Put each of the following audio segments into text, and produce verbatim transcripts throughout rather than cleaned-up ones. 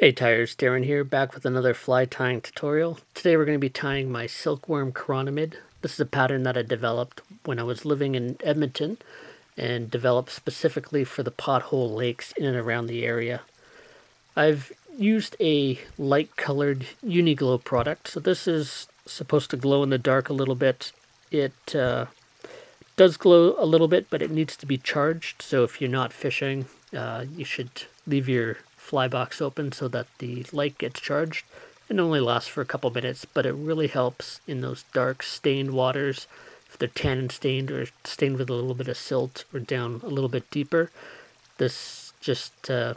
Hey Tyers, Darren here, back with another fly tying tutorial. Today we're going to be tying my Silkworm Chironomid. This is a pattern that I developed when I was living in Edmonton and developed specifically for the pothole lakes in and around the area. I've used a light colored Uni-Glo product, so this is supposed to glow in the dark a little bit. It uh, does glow a little bit, but it needs to be charged, so if you're not fishing, uh, you should leave your fly box open so that the light gets charged. It only lasts for a couple minutes, but it really helps in those dark stained waters. If they're tannin stained or stained with a little bit of silt or down a little bit deeper, this just uh,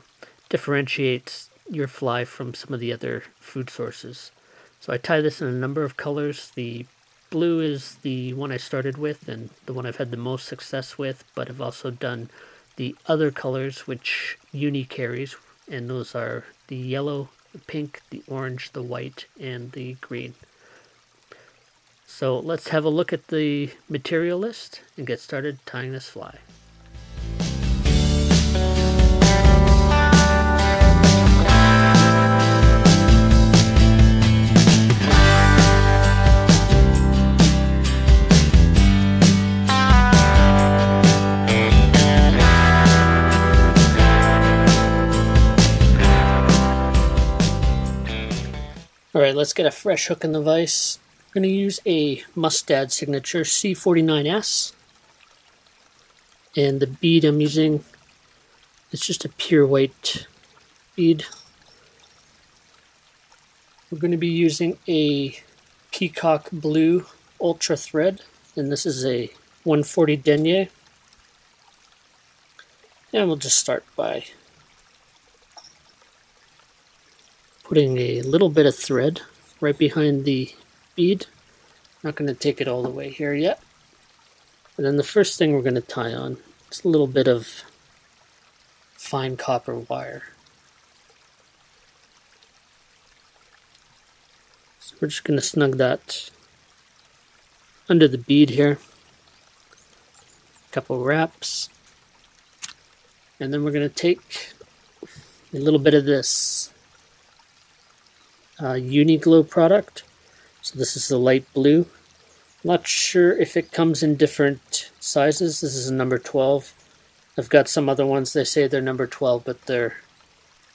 differentiates your fly from some of the other food sources. So I tie this in a number of colors. The blue is the one I started with and the one I've had the most success with, but I've also done the other colors which Uni carries, and those are the yellow, the pink, the orange, the white, and the green. So let's have a look at the material list and get started tying this fly. Alright, let's get a fresh hook in the vise. I'm going to use a Mustad Signature C forty-nine S, and the bead I'm using is just a pure white bead. We're going to be using a Peacock Blue Ultra Thread, and this is a one forty denier, and we'll just start by putting a little bit of thread right behind the bead. Not going to take it all the way here yet. And then the first thing we're going to tie on is a little bit of fine copper wire. So we're just going to snug that under the bead here. A couple wraps. And then we're going to take a little bit of this Uh, Uni-Glo product. So this is the light blue. I'm not sure if it comes in different sizes. This is a number twelve. I've got some other ones, they say they're number twelve, but they're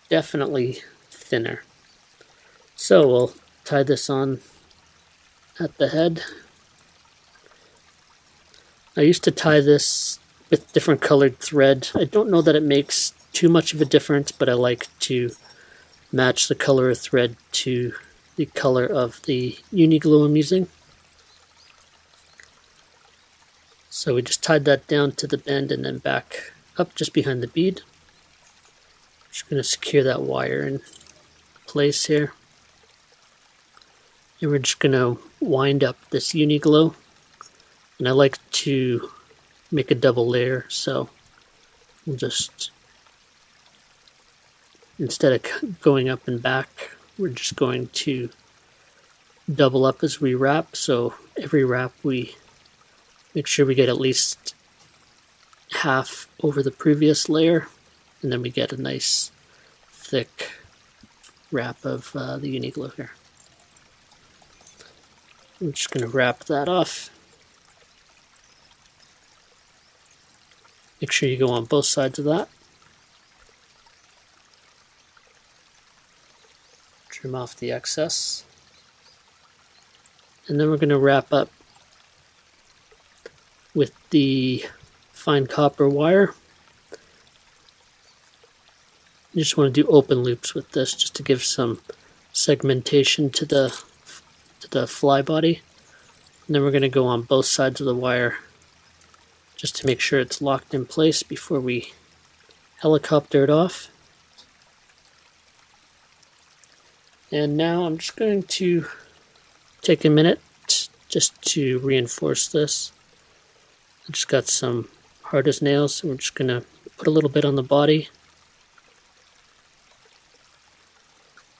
definitely thinner. So we'll tie this on at the head. I used to tie this with different colored thread. I don't know that it makes too much of a difference, but I like to match the color of thread to the color of the Uni-Glo I'm using. So we just tied that down to the bend and then back up just behind the bead. Just going to secure that wire in place here. And we're just going to wind up this Uni-Glo. And I like to make a double layer, so we'll just, instead of going up and back, we're just going to double up as we wrap. So every wrap we make sure we get at least half over the previous layer, and then we get a nice thick wrap of uh, the Uni-Glo here. I'm just going to wrap that off. Make sure you go on both sides of that. Trim off the excess, and then we're going to wrap up with the fine copper wire. You just want to do open loops with this just to give some segmentation to the to the fly body, and then we're going to go on both sides of the wire just to make sure it's locked in place before we helicopter it off. And now I'm just going to take a minute just to reinforce this. I just got some hard as nails, so we're just going to put a little bit on the body.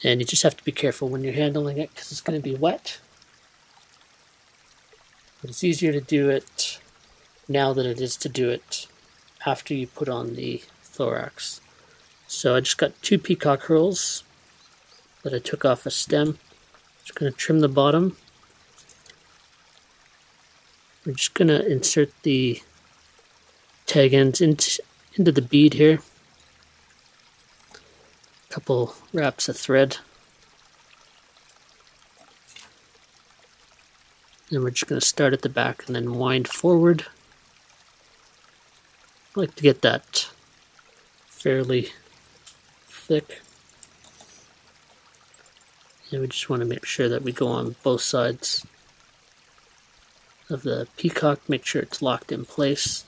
And you just have to be careful when you're handling it because it's going to be wet. But it's easier to do it now than it is to do it after you put on the thorax. So I just got two peacock curls. that I took off a stem. Just going to trim the bottom. We're just going to insert the tag ends into, into the bead here. A couple wraps of thread. And we're just going to start at the back and then wind forward. I like to get that fairly thick. And we just want to make sure that we go on both sides of the peacock, make sure it's locked in place.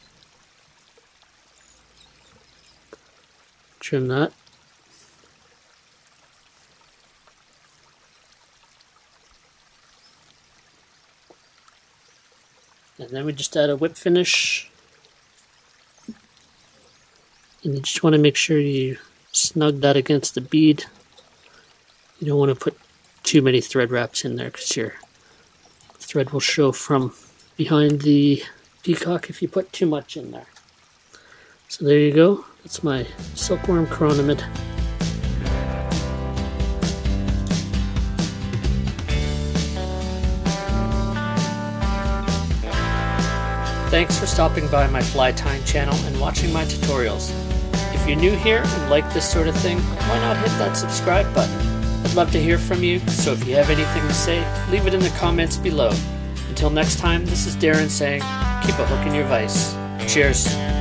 Trim that. And then we just add a whip finish. And you just want to make sure you snug that against the bead. You don't want to put too many thread wraps in there because your thread will show from behind the peacock if you put too much in there. So there you go. That's my Silkworm Chironomid. Thanks for stopping by my Fly Time channel and watching my tutorials. If you're new here and like this sort of thing, why not hit that subscribe button? I'd love to hear from you, so if you have anything to say, leave it in the comments below. Until next time, this is Darren saying, keep a hook in your vise. Cheers!